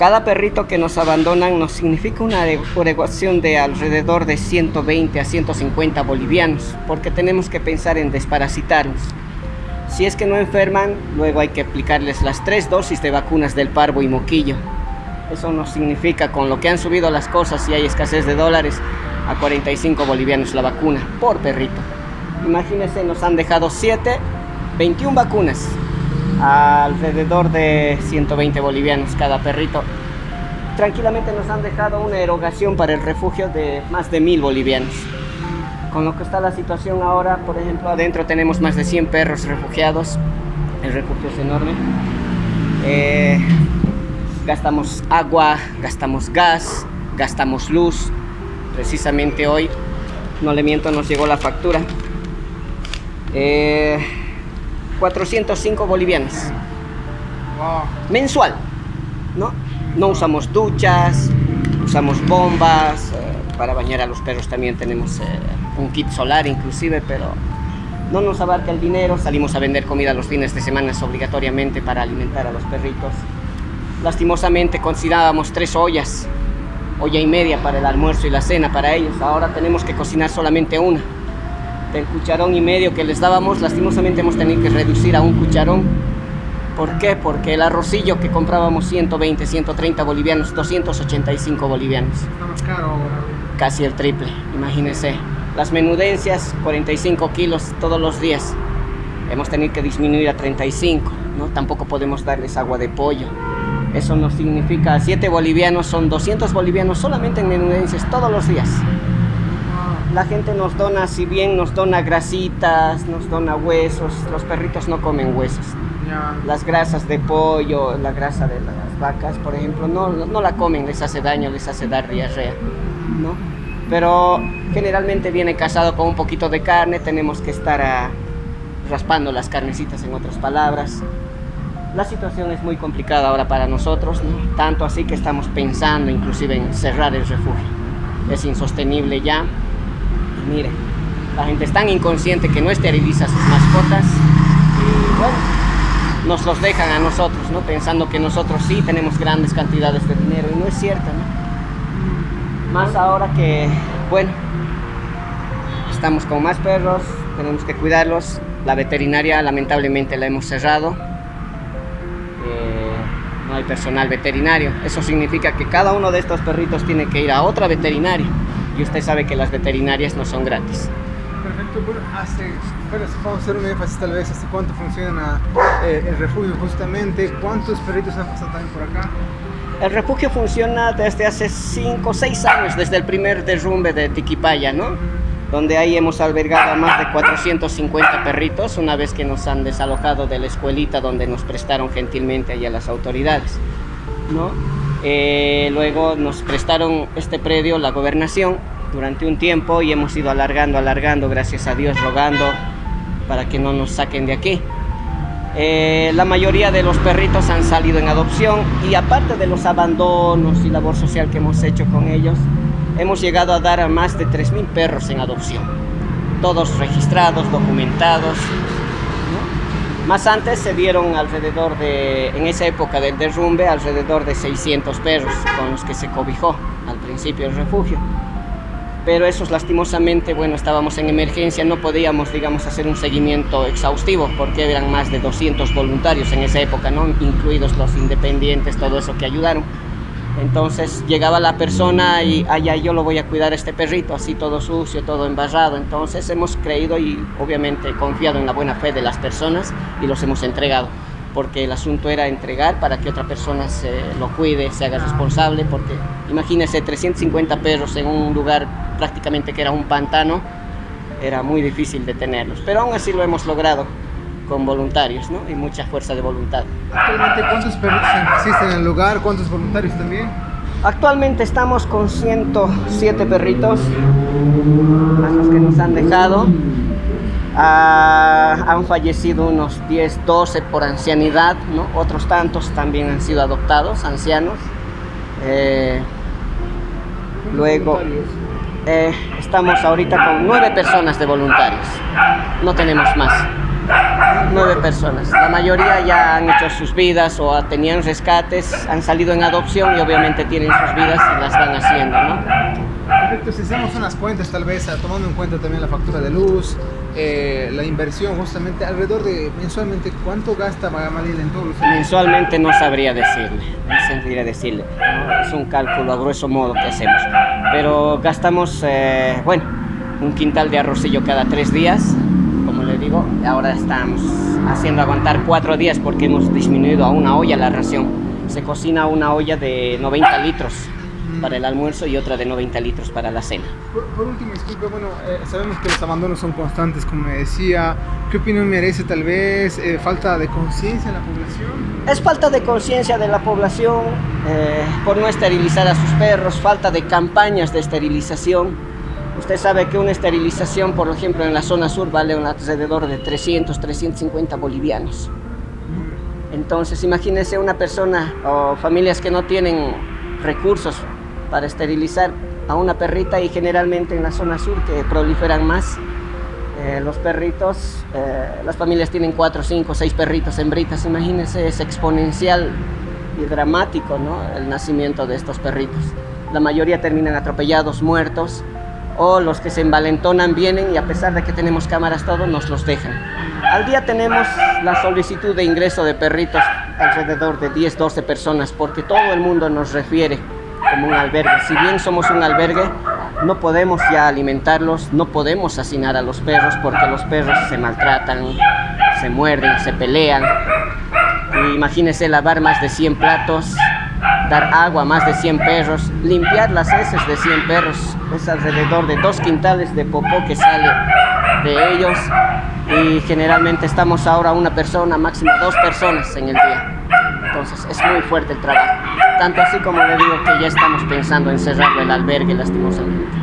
Cada perrito que nos abandonan nos significa una devaluación de alrededor de 120 a 150 bolivianos, porque tenemos que pensar en desparasitarnos. Si es que no enferman, luego hay que aplicarles las 3 dosis de vacunas del parvo y moquillo. Eso nos significa, con lo que han subido las cosas y hay escasez de dólares, a 45 bolivianos la vacuna por perrito. Imagínense, nos han dejado 21 vacunas. Alrededor de 120 bolivianos cada perrito. Tranquilamente nos han dejado una erogación para el refugio de más de 1000 bolivianos. Con lo que está la situación ahora, por ejemplo, adentro tenemos más de 100 perros refugiados. El refugio es enorme. Gastamos agua, gastamos gas, gastamos luz. Precisamente hoy, no le miento, nos llegó la factura. 405 bolivianos. Wow. Mensual, ¿no? No usamos duchas, usamos bombas, para bañar a los perros también tenemos un kit solar inclusive, pero no nos abarca el dinero. Salimos a vender comida los fines de semana obligatoriamente para alimentar a los perritos. Lastimosamente cocinábamos 3 ollas, olla y media para el almuerzo y la cena para ellos. Ahora tenemos que cocinar solamente una. Del cucharón y medio que les dábamos, lastimosamente hemos tenido que reducir a 1 cucharón. ¿Por qué? Porque el arrocillo que comprábamos 120, 130 bolivianos, 285 bolivianos. Está más caro ahora. Casi el triple, imagínense. Las menudencias, 45 kilos todos los días. Hemos tenido que disminuir a 35, ¿no? Tampoco podemos darles agua de pollo. Eso nos significa 7 bolivianos, son 200 bolivianos solamente en menudencias todos los días. La gente nos dona, si bien nos dona grasitas, nos dona huesos, los perritos no comen huesos. Las grasas de pollo, la grasa de las vacas, por ejemplo, no la comen, les hace daño, les hace dar diarrea, ¿no? Pero generalmente viene casado con un poquito de carne, tenemos que estar raspando las carnecitas, en otras palabras. La situación es muy complicada ahora para nosotros, ¿no? Tanto así que estamos pensando inclusive en cerrar el refugio. Es insostenible ya. Mire, la gente es tan inconsciente que no esteriliza sus mascotas y bueno, nos los dejan a nosotros, ¿no? Pensando que nosotros sí tenemos grandes cantidades de dinero y no es cierto, ¿no? Más ahora que, bueno, estamos con más perros, tenemos que cuidarlos. La veterinaria lamentablemente la hemos cerrado. No hay personal veterinario. Eso significa que cada uno de estos perritos tiene que ir a otra veterinaria. Y usted sabe que las veterinarias no son gratis. Perfecto. Bueno, vamos a hacer un énfasis tal vez hasta cuánto funciona el refugio justamente. ¿Cuántos perritos han pasado también por acá? El refugio funciona desde hace 5 o 6 años, desde el primer derrumbe de Tiquipaya, ¿no? Donde ahí hemos albergado a más de 450 perritos una vez que nos han desalojado de la escuelita donde nos prestaron gentilmente allá las autoridades, ¿no? Luego nos prestaron este predio, la gobernación, durante un tiempo y hemos ido alargando, gracias a Dios, rogando para que no nos saquen de aquí. La mayoría de los perritos han salido en adopción y aparte de los abandonos y labor social que hemos hecho con ellos, hemos llegado a dar a más de 3000 perros en adopción, todos registrados, documentados, ¿no? Más antes se dieron alrededor de, en esa época del derrumbe, alrededor de 600 perros con los que se cobijó al principio el refugio. Pero esos lastimosamente, bueno, estábamos en emergencia, no podíamos, digamos, hacer un seguimiento exhaustivo porque eran más de 200 voluntarios en esa época, ¿no? Incluidos los independientes, todo eso que ayudaron. Entonces llegaba la persona y allá yo lo voy a cuidar a este perrito, así todo sucio, todo embarrado. Entonces hemos creído y obviamente confiado en la buena fe de las personas y los hemos entregado, porque el asunto era entregar para que otra persona se lo cuide, se haga responsable, porque imagínense 350 perros en un lugar prácticamente que era un pantano, era muy difícil detenerlos, pero aún así lo hemos logrado con voluntarios, ¿no? Y mucha fuerza de voluntad. Actualmente, ¿cuántos perros existen en el lugar? ¿Cuántos voluntarios también? Actualmente estamos con 107 perritos, más los que nos han dejado. Han fallecido unos 10, 12 por ancianidad, ¿no? Otros tantos también han sido adoptados, ancianos. Luego... estamos ahorita con 9 personas de voluntarios, no tenemos más. 9 personas. La mayoría ya han hecho sus vidas o tenían rescates, han salido en adopción y obviamente tienen sus vidas y las van haciendo, ¿no? Perfecto, si hacemos unas cuentas tal vez, tomando en cuenta también la factura de luz, la inversión justamente, alrededor de mensualmente, ¿cuánto gasta Gamaliel en todo los años? Mensualmente no sabría decirle, ¿no? Es un cálculo a grueso modo que hacemos, pero gastamos, bueno, un quintal de arrocillo cada 3 días, como le digo. Ahora estamos haciendo aguantar 4 días porque hemos disminuido a 1 olla la ración. Se cocina 1 olla de 90 litros para el almuerzo y otra de 90 litros para la cena. Por último, disculpe, bueno, sabemos que los abandonos son constantes, como me decía. ¿Qué opinión merece tal vez? ¿Falta de conciencia de la población? Es falta de conciencia de la población por no esterilizar a sus perros, falta de campañas de esterilización. Usted sabe que una esterilización, por ejemplo, en la zona sur vale alrededor de 300, 350 bolivianos. Entonces, imagínese una persona o familias que no tienen recursos para esterilizar a una perrita, y generalmente en la zona sur, que proliferan más los perritos, las familias tienen 4, 5, 6 perritos hembritas. Imagínese, es exponencial y dramático, ¿no?, el nacimiento de estos perritos. La mayoría terminan atropellados, muertos, o los que se envalentonan vienen y, a pesar de que tenemos cámaras todo, nos los dejan. Al día tenemos la solicitud de ingreso de perritos alrededor de 10, 12 personas, porque todo el mundo nos refiere como un albergue. Si bien somos un albergue, no podemos ya alimentarlos, no podemos asesinar a los perros, porque los perros se maltratan, se muerden, se pelean. Y imagínense lavar más de 100 platos, dar agua a más de 100 perros, limpiar las heces de 100 perros, es alrededor de 2 quintales de popó que sale de ellos, y generalmente estamos ahora 1 persona, máximo 2 personas en el día. Entonces es muy fuerte el trabajo, tanto así como le digo que ya estamos pensando en cerrar el albergue, lastimosamente.